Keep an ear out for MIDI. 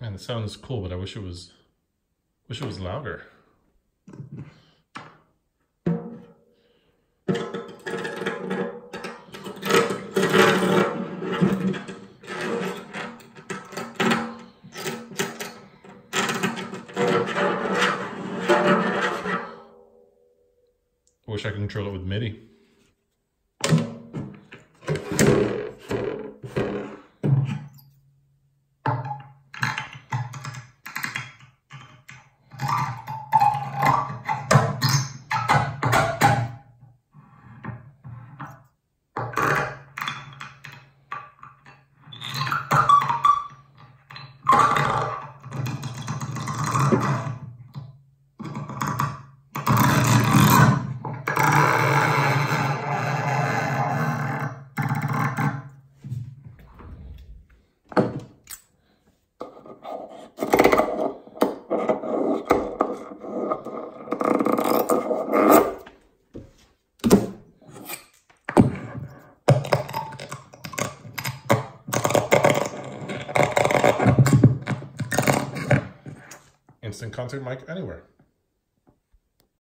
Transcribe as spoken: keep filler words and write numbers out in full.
Man, the sound is cool, but I wish it was wish it was louder. I wish I could control it with MIDI. Instant concert mic anywhere.